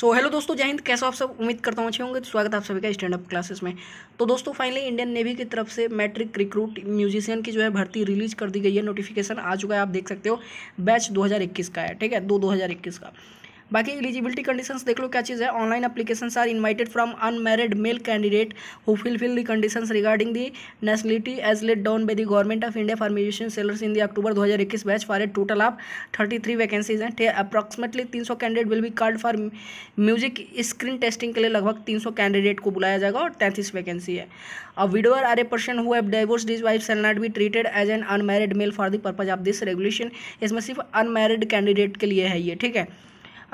So hello दोस्तों, जय हिंद। कैसे हो आप सब? उम्मीद करता हूँ अच्छे होंगे। तो स्वागत है आप सभी का स्टैंड अप क्लासेस में। तो दोस्तों फाइनली इंडियन नेवी की तरफ से मैट्रिक रिक्रूट म्यूजिशियन की जो है भर्ती रिलीज कर दी गई है। नोटिफिकेशन आ चुका है, आप देख सकते हो। बैच 2021 का है, ठीक है, 2021 का। बाकी एलिजिबिलिटी कंडीशंस देख लो क्या चीज़ है। Online applications are invited from unmarried male candidate who fulfil the conditions regarding the nationality age laid down by the government of India for musician sailors in the October 2021 batch for a total of 33 vacancies हैं। Approximately 300 candidate will be called for music screen testing के लिए लगभग 300 candidate को बुलाया जाएगा और 33 vacancy है। A widower or a person who have divorced his wife shall not be treated as an unmarried male for the purpose of this regulation. इसमें सिर्फ अनमैरिड कैंडिडेट के लिए है ये, ठीक है।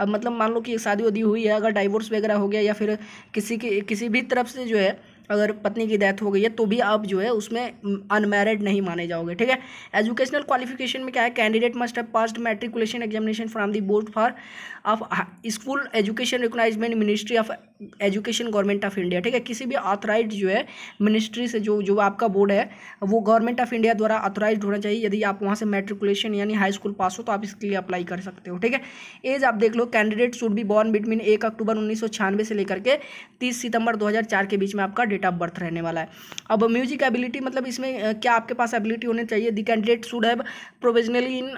अब मतलब मान लो कि शादी वादी हुई है, अगर डाइवोर्स वगैरह हो गया या फिर किसी भी तरफ से जो है अगर पत्नी की डेथ हो गई है तो भी आप जो है उसमें अनमैरिड नहीं माने जाओगे, ठीक है। एजुकेशनल क्वालिफिकेशन में क्या है, candidate must have passed matriculation examination from the board for of school education recognised ministry of education government of India, ठीक है। किसी भी ऑथराइज जो है मिनिस्ट्री से जो जो आपका बोर्ड है वो गवर्नमेंट ऑफ इंडिया द्वारा ऑथराइज होना चाहिए। यदि आप वहाँ से मैट्रिकुलेशन यानी हाई स्कूल पास हो तो आप इसके लिए अप्लाई कर सकते हो, ठीक है। एज आप देख लो, candidate should be born between 1 October 1996 से लेकर के 30 सितंबर 2004 के बीच में आपका डेट ऑफ बर्थ रहने वाला है। अब म्यूजिक एबिलिटी मतलब इसमें क्या आपके पास एबिलिटी होनी चाहिए। The candidate should have provisionally in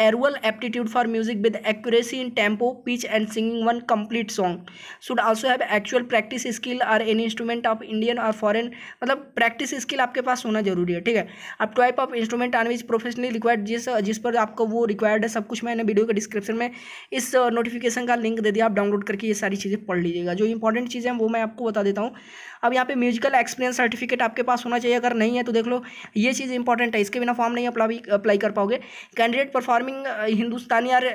annual aptitude for music with accuracy in tempo pitch and singing one complete song. Should also have actual practice skill or an instrument of Indian और foreign, मतलब practice skill आपके पास होना जरूरी है, ठीक है। अब type of instrument on which professionally required, जिस पर आपको वो रिक्वायर्ड है सब कुछ मैंने वीडियो के डिस्क्रिप्शन में इस नोटिफिकेशन का लिंक दे दिया। आप डाउनलोड करके ये सारी चीज़ें पढ़ लीजिएगा। जो इंपॉर्टेंट चीज़ें हैं वो मैं आपको बता देता हूँ। अब यहाँ पे म्यूजिकल एक्सपीरियंस सर्टिफिकेट आपके पास होना चाहिए, अगर नहीं है तो देख लो ये चीज़ इंपॉर्टेंट है, इसके बिना फॉर्म नहीं अप्लाई कर पाओगे। कैंडिडेट परफॉर्मिंग हिंदुस्तानी और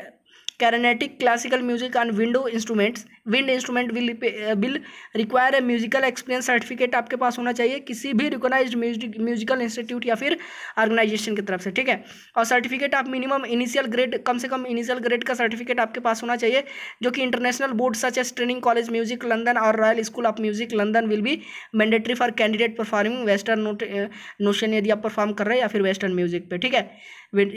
Carnatic classical music on wind instrument will require a musical experience certificate आपके पास होना चाहिए किसी भी रिकोगनाइज म्यूजिकल इंस्टीट्यूट या फिर ऑर्गेनाइजेशन की तरफ से, ठीक है। और सर्टिफिकेट आप मिनिमम इनिशियल ग्रेड, कम से कम इनिशियल ग्रेड का सर्टिफिकेट आपके पास होना चाहिए जो कि international board such as Trinity College music London और Royal School of Music London will be mandatory for candidate performing western notion, यदि आप परफॉर्म कर रहे हैं या फिर वेस्टर्न म्यूजिक पे, ठीक है,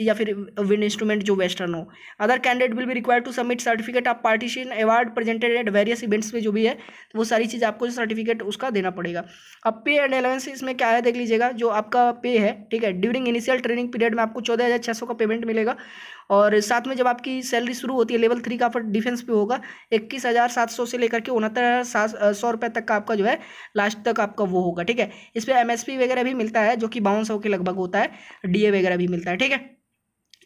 या फिर विंड इंस्ट्रूमेंट जो वेस्टर्न हो। Other candidate will required to submit certificate of partition award presented at various events में, जो भी है वो सारी चीज़ आपको सर्टिफिकेट उसका देना पड़ेगा। अब पे एंड अलाउंस इसमें क्या है देख लीजिएगा, जो आपका पे है, ठीक है, ड्यूरिंग इनिशियल ट्रेनिंग पीरियड में आपको 14,600 का पेमेंट मिलेगा और साथ में जब आपकी सैलरी शुरू होती है लेवल 3 का फिर डिफेंस पे होगा 21,700 से लेकर के 69,000 रुपये तक का आपका जो है लास्ट तक आपका वो होगा, ठीक है। इस पर MSP वगैरह भी मिलता है जो कि 5200 के लगभग होता है, DA वगैरह भी मिलता है, ठीक है।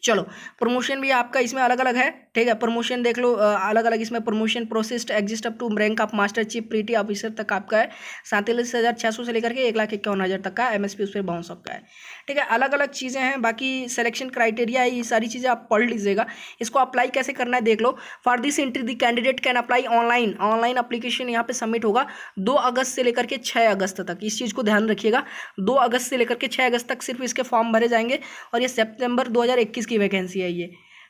चलो प्रमोशन भी आपका इसमें अलग अलग है, ठीक है। प्रमोशन देख लो अलग अलग इसमें promotion processed exist up to rank of master chief petty officer तक आपका है 47,600 से लेकर के 1,51,000 तक का। MSP उस पर 5200 का है, ठीक है। अलग अलग चीज़ें हैं। बाकी सिलेक्शन क्राइटेरिया ये सारी चीज़ें आप पढ़ लीजिएगा। इसको अप्लाई कैसे करना है देख लो। For this entry the candidate can apply online application यहाँ पर सबमिट होगा 2 अगस्त से लेकर के 6 अगस्त तक। इस चीज़ को ध्यान रखिएगा, 2 अगस्त से लेकर के 6 अगस्त तक सिर्फ इसके फॉर्म भरे जाएंगे और ये सितंबर 2021 की वैकेंसी है ये,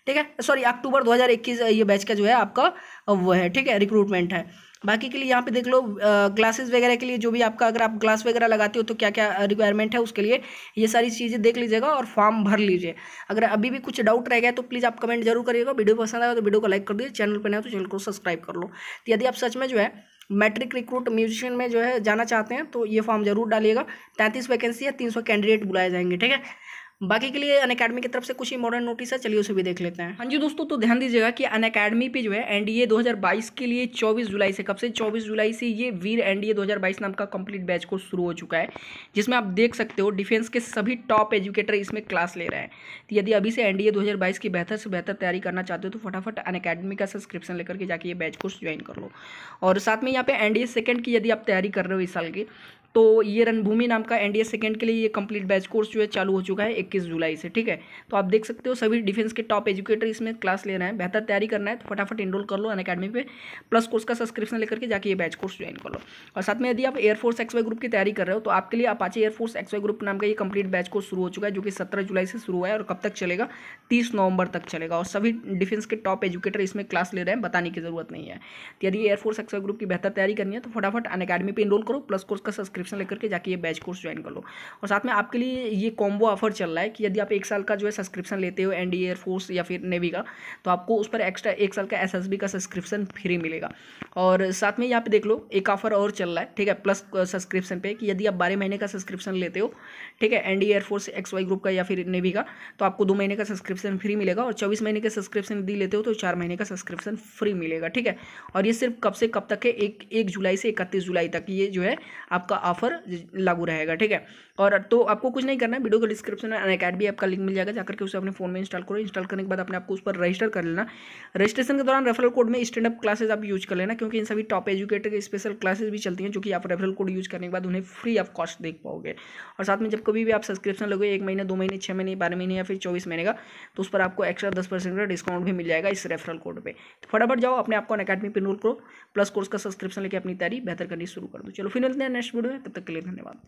ठीक है, सॉरी अक्टूबर 2021 ये बैच का जो है आपका वो है, ठीक है, रिक्रूटमेंट है। बाकी के लिए यहाँ पे देख लो क्लासेस वगैरह के लिए जो भी आपका, अगर आप क्लास वगैरह लगाते हो तो क्या क्या रिक्वायरमेंट है उसके लिए ये सारी चीज़ें देख लीजिएगा और फॉर्म भर लीजिए। अगर अभी भी कुछ डाउट रह गया तो प्लीज़ आप कमेंट जरूर करिएगा। वीडियो पसंद आया तो वीडियो को लाइक कर दीजिए, चैनल पर नया हो तो चैनल को सब्सक्राइब कर लो। तो यदि आप सच में जो है मैट्रिक रिक्रूट म्यूजिशियन में जो है जाना चाहते हैं तो ये फॉर्म जरूर डालिएगा। 33 वैकेंसी है, 300 कैंडिडेट बुलाए जाएंगे, ठीक है। बाकी के लिए अनअकैडमी की तरफ से कुछ इंपॉर्टेंट नोटिस है, चलिए उसे भी देख लेते हैं। हाँ जी दोस्तों, तो ध्यान दीजिएगा कि अनअकैडमी पे जो है NDA 2022 के लिए 24 जुलाई से, कब से, 24 जुलाई से ये वीर NDA 2022 नाम का कंप्लीट बैच कोर्स शुरू हो चुका है जिसमें आप देख सकते हो डिफेंस के सभी टॉप एजुकेटर इसमें क्लास ले रहे हैं। तो यदि अभी से NDA 2022 की बेहतर से बेहतर तैयारी करना चाहते हो तो फटाफट अनअकैडमी का सब्सक्रिप्शन लेकर के जाके ये बैच कोर्स ज्वाइन कर लो। और साथ में यहाँ पे NDA सेकंड की यदि आप तैयारी कर रहे हो इस साल की, तो ये रणभूमि नाम का NDA सेकंड के लिए ये कंप्लीट बैच कोर्स जो है चालू हो चुका है 21 जुलाई से, ठीक है। तो आप देख सकते हो सभी डिफेंस के टॉप एजुकेटर इसमें क्लास ले रहे हैं। बेहतर तैयारी करना है तो फटाफट एनरोल कर लो अनअकैडमी पे, प्लस कोर्स का सब्सक्रिप्शन लेकर के जाके ये बैच कोर्स ज्वाइन कर लो। और साथ में यदि आप एयरफोर्स XY ग्रुप की तैयारी कर रहे हो तो आपके लिए अपाचे एयरफोर्स XY ग्रुप नाम का ये कंप्लीट बैच कोर्स शुरू हो चुका है जो कि 17 जुलाई से शुरू हुआ है और कब तक चलेगा, 30 नवंबर तक चलेगा। और सभी डिफेंस के टॉप एजुकेटर इसमें क्लास ले रहे हैं, बताने की जरूरत नहीं है। यदि एयरफोर्स XY ग्रुप की बेहतर तैयारी करनी है तो फटाफट अनअकैडमी पे एनरोल करो, प्लस कोर्स का सब्सक्रिप्शन सब्सक्रिप्शन लेकर के जाके ये बैच कोर्स ज्वाइन कर लो। और साथ में आपके लिए ये कॉम्बो ऑफर चल रहा है कि यदि आप एक साल का जो है सब्सक्रिप्शन लेते हो एनडीए एयर फोर्स या फिर नेवी का, तो आपको उस पर एक्स्ट्रा एक साल का एसएसबी का सब्सक्रिप्शन फ्री मिलेगा। और साथ में यहाँ पे देख लो एक ऑफर और चल रहा है, ठीक है, प्लस सब्सक्रिप्शन पे, कि यदि आप 12 महीने का सब्सक्रिप्शन लेते हो, ठीक है, NDA air force XY group का या फिर नेवी का, तो आपको 2 महीने का सब्सक्रिप्शन फ्री मिलेगा। और 24 महीने का सब्सक्रिप्शन यदि लेते हो तो 4 महीने का सब्सक्रिप्शन फ्री मिलेगा, ठीक है। और ये सिर्फ कब से कब तक है, 1 जुलाई से 31 जुलाई तक ये जो है आपका ऑफर लागू रहेगा, ठीक है। और तो आपको कुछ नहीं करना है, वीडियो के डिस्क्रिप्शन में अनअकैडमी ऐप का लिंक मिल जाएगा, जाकर के उसे अपने फोन में इंस्टॉल करो। इंस्टॉल करने के बाद अपने आपको उस पर रजिस्टर कर लेना। रजिस्ट्रेशन के दौरान रेफरल कोड में स्टैंड अप क्लासेस आप यूज कर लेना, क्योंकि इन सभी टॉप एजुकेटर के स्पेशल क्लासेस भी चलती हैं, जो कि आप रेफरल कोड यूज करने के बाद उन्हें फ्री ऑफ कॉस्ट देख पाओगे। और साथ में जब कभी भी आप सब्सक्रिप्शन लोगे 1 महीने 2 महीने 6 महीने 12 महीने या फिर 24 महीने का, तो उस पर आपको एक्स्ट्रा 10% का डिस्काउंट भी मिल जाएगा इस रेफरल कोड पर। तो फटाफट जाओ, अपने आपको अनअकैडमी पर एनरोल करो, प्लस कोर्स का सब्सक्रिप्शन लेकर अपनी तैयारी बेहतर करनी शुरू कर दो। चलो फिर मिलते हैं नेक्स्ट वीडियो में, तब तक के लिए धन्यवाद।